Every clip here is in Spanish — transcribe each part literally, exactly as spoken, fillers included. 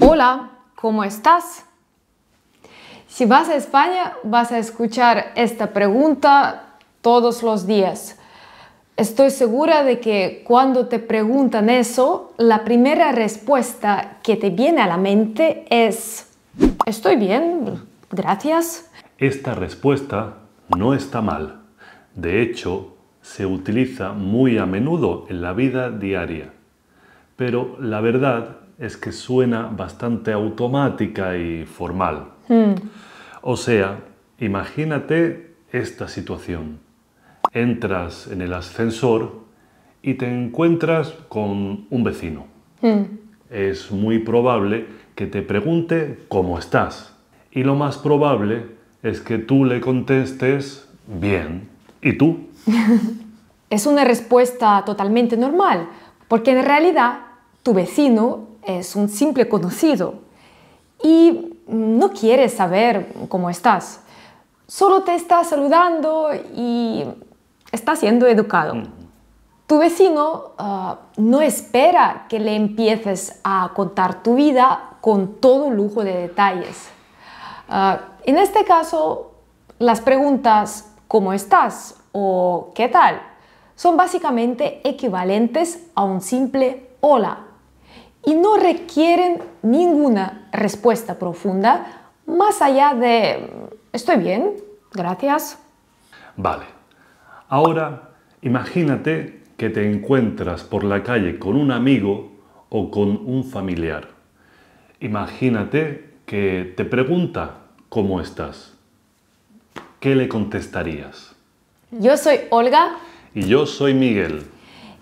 Hola, ¿cómo estás? Si vas a España, vas a escuchar esta pregunta todos los días. Estoy segura de que cuando te preguntan eso, la primera respuesta que te viene a la mente es «Estoy bien, gracias». Esta respuesta no está mal. De hecho, se utiliza muy a menudo en la vida diaria. Pero la verdad es que suena bastante automática y formal. Mm. O sea, imagínate esta situación. Entras en el ascensor y te encuentras con un vecino. Mm. Es muy probable que te pregunte cómo estás. Y lo más probable es que tú le contestes bien. ¿Y tú? Es una respuesta totalmente normal, porque en realidad tu vecino es un simple conocido y no quiere saber cómo estás. Solo te está saludando y está siendo educado. Mm. Tu vecino uh, no espera que le empieces a contar tu vida con todo lujo de detalles. Uh, en este caso, las preguntas ¿cómo estás? O ¿qué tal? Son básicamente equivalentes a un simple hola y no requieren ninguna respuesta profunda más allá de «estoy bien, gracias». Vale. Ahora imagínate que te encuentras por la calle con un amigo o con un familiar. Imagínate que te pregunta «¿cómo estás?». ¿Qué le contestarías? Yo soy Olga. Y yo soy Miguel.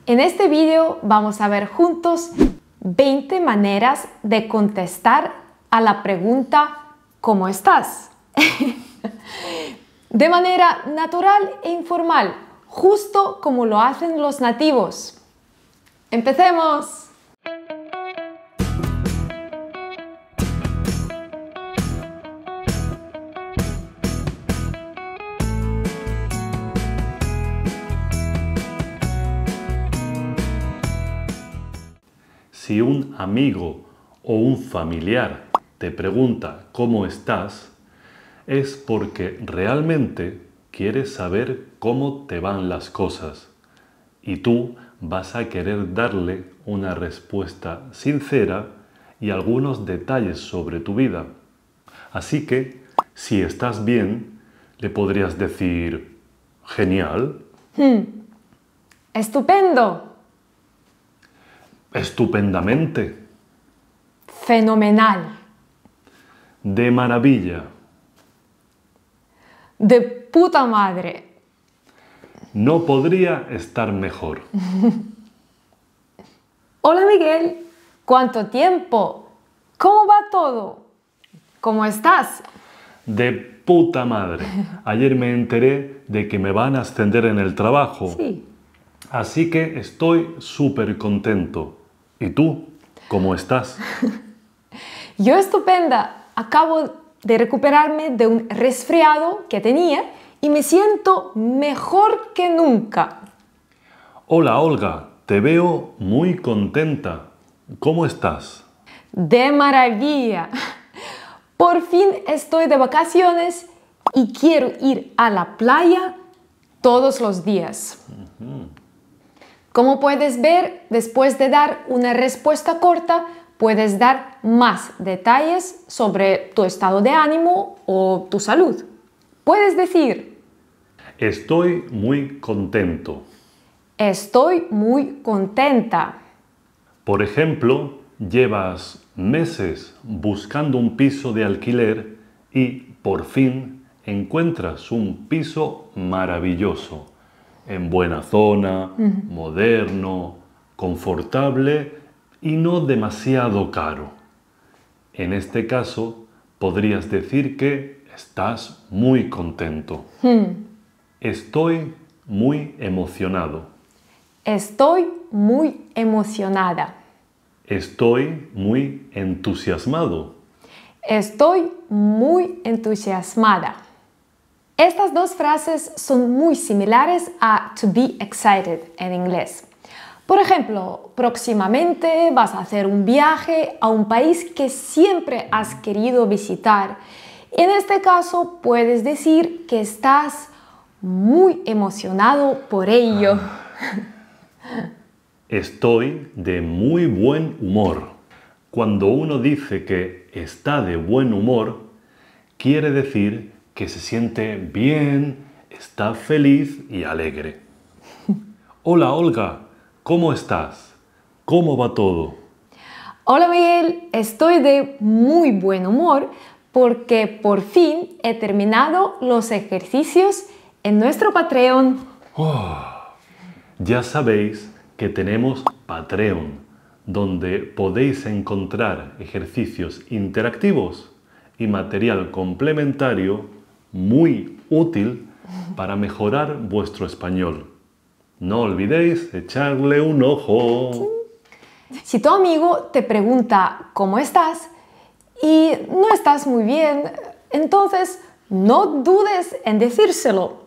En este vídeo vamos a ver juntos veinte maneras de contestar a la pregunta ¿cómo estás? De manera natural e informal, justo como lo hacen los nativos. ¡Empecemos! Si un amigo o un familiar te pregunta ¿cómo estás? Es porque realmente quieres saber cómo te van las cosas y tú vas a querer darle una respuesta sincera y algunos detalles sobre tu vida. Así que, si estás bien, le podrías decir «genial». Hmm. ¡Estupendo! Estupendamente. Fenomenal. De maravilla. De puta madre. No podría estar mejor. Hola Miguel, ¿cuánto tiempo? ¿Cómo va todo? ¿Cómo estás? De puta madre. Ayer me enteré de que me van a ascender en el trabajo. Sí. Así que estoy súper contento. ¿Y tú? ¿Cómo estás? Yo estupenda. Acabo de recuperarme de un resfriado que tenía y me siento mejor que nunca. Hola, Olga. Te veo muy contenta. ¿Cómo estás? De maravilla. Por fin estoy de vacaciones y quiero ir a la playa todos los días. Uh-huh. Como puedes ver, después de dar una respuesta corta, puedes dar más detalles sobre tu estado de ánimo o tu salud. Puedes decir «Estoy muy contento». «Estoy muy contenta». Por ejemplo, llevas meses buscando un piso de alquiler y, por fin, encuentras un piso maravilloso. En buena zona, uh-huh. Moderno, confortable y no demasiado caro. En este caso, podrías decir que estás muy contento. Hmm. Estoy muy emocionado. Estoy muy emocionada. Estoy muy entusiasmado. Estoy muy entusiasmada. Estas dos frases son muy similares a to be excited en inglés. Por ejemplo, próximamente vas a hacer un viaje a un país que siempre has querido visitar. En este caso puedes decir que estás muy emocionado por ello. Ah, estoy de muy buen humor. Cuando uno dice que está de buen humor, quiere decir que se siente bien, está feliz y alegre. Hola, Olga. ¿Cómo estás? ¿Cómo va todo? Hola Miguel, estoy de muy buen humor porque por fin he terminado los ejercicios en nuestro Patreon. Oh, ya sabéis que tenemos Patreon, donde podéis encontrar ejercicios interactivos y material complementario muy útil para mejorar vuestro español. No olvidéis echarle un ojo. Si tu amigo te pregunta cómo estás y no estás muy bien, entonces no dudes en decírselo.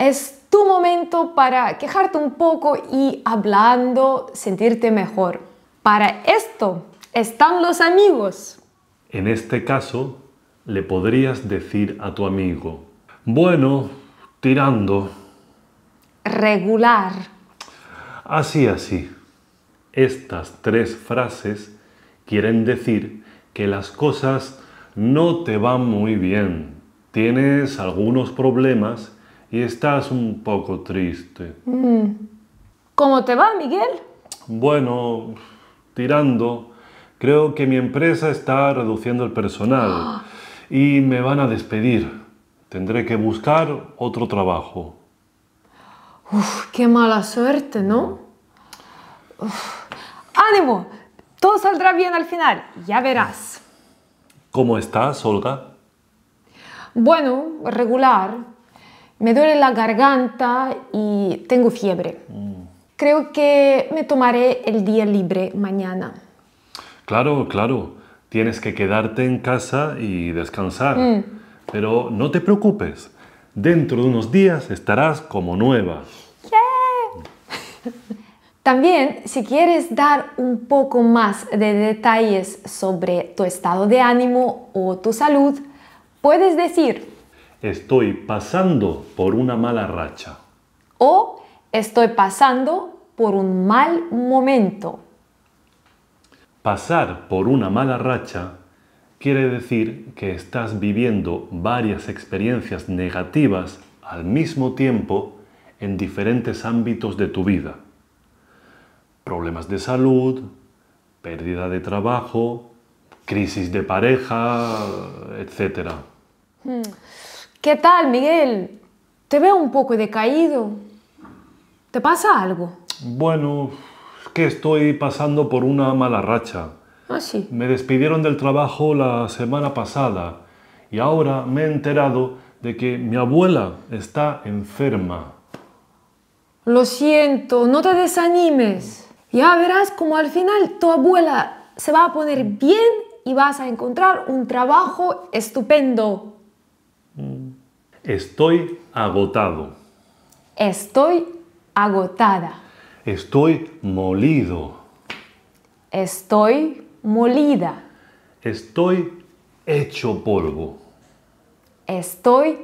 Es tu momento para quejarte un poco y hablando sentirte mejor. Para esto están los amigos. En este caso, le podrías decir a tu amigo, bueno, tirando. Regular. Así, así. Estas tres frases quieren decir que las cosas no te van muy bien. Tienes algunos problemas y estás un poco triste. ¿Cómo te va, Miguel? Bueno, tirando. Creo que mi empresa está reduciendo el personal y me van a despedir. Tendré que buscar otro trabajo. Uf, qué mala suerte, ¿no? Uf. ¡Ánimo! Todo saldrá bien al final, ya verás. ¿Cómo estás, Olga? Bueno, regular. Me duele la garganta y tengo fiebre. Mm. Creo que me tomaré el día libre mañana. Claro, claro. Tienes que quedarte en casa y descansar. Mm. Pero no te preocupes. Dentro de unos días estarás como nueva. Yeah. También, si quieres dar un poco más de detalles sobre tu estado de ánimo o tu salud, puedes decir estoy pasando por una mala racha. O estoy pasando por un mal momento. Pasar por una mala racha quiere decir que estás viviendo varias experiencias negativas al mismo tiempo en diferentes ámbitos de tu vida. Problemas de salud, pérdida de trabajo, crisis de pareja, etcétera. ¿Qué tal, Miguel? Te veo un poco decaído. ¿Te pasa algo? Bueno, es que estoy pasando por una mala racha. Ah, sí. Me despidieron del trabajo la semana pasada y ahora me he enterado de que mi abuela está enferma. Lo siento, no te desanimes. Ya verás como al final tu abuela se va a poner bien y vas a encontrar un trabajo estupendo. Estoy agotado. Estoy agotada. Estoy molido. Estoy molida. Estoy hecho polvo. Estoy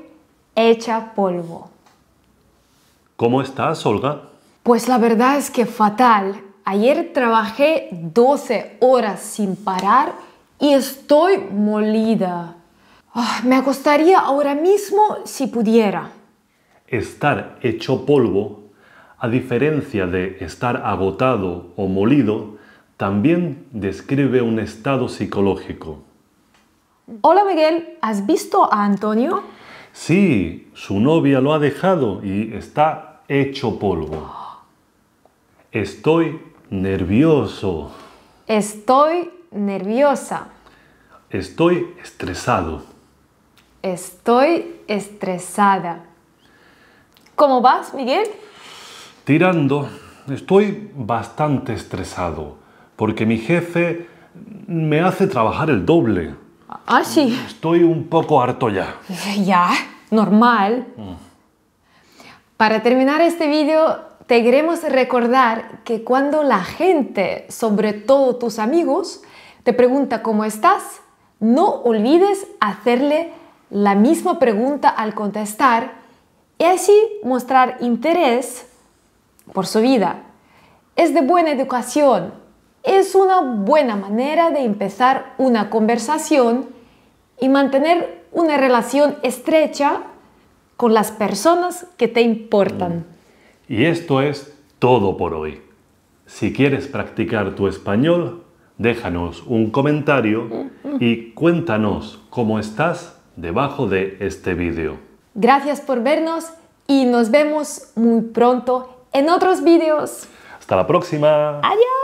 hecha polvo. ¿Cómo estás, Olga? Pues la verdad es que fatal. Ayer trabajé doce horas sin parar y estoy molida. Oh, me acostaría ahora mismo si pudiera. Estar hecho polvo, a diferencia de estar agotado o molido, también describe un estado psicológico. Hola Miguel, ¿has visto a Antonio? Sí, su novia lo ha dejado y está hecho polvo. Estoy nervioso. Estoy nerviosa. Estoy estresado. Estoy estresada. ¿Cómo vas, Miguel? Tirando. Estoy bastante estresado. Porque mi jefe me hace trabajar el doble. Ah, sí. Estoy un poco harto ya. Ya, normal. Mm. Para terminar este vídeo, te queremos recordar que cuando la gente, sobre todo tus amigos, te pregunta cómo estás, no olvides hacerle la misma pregunta al contestar y así mostrar interés por su vida. Es de buena educación, es una buena manera de empezar una conversación y mantener una relación estrecha con las personas que te importan. Y esto es todo por hoy. Si quieres practicar tu español, déjanos un comentario y cuéntanos cómo estás debajo de este vídeo. Gracias por vernos y nos vemos muy pronto en otros vídeos. Hasta la próxima. Adiós.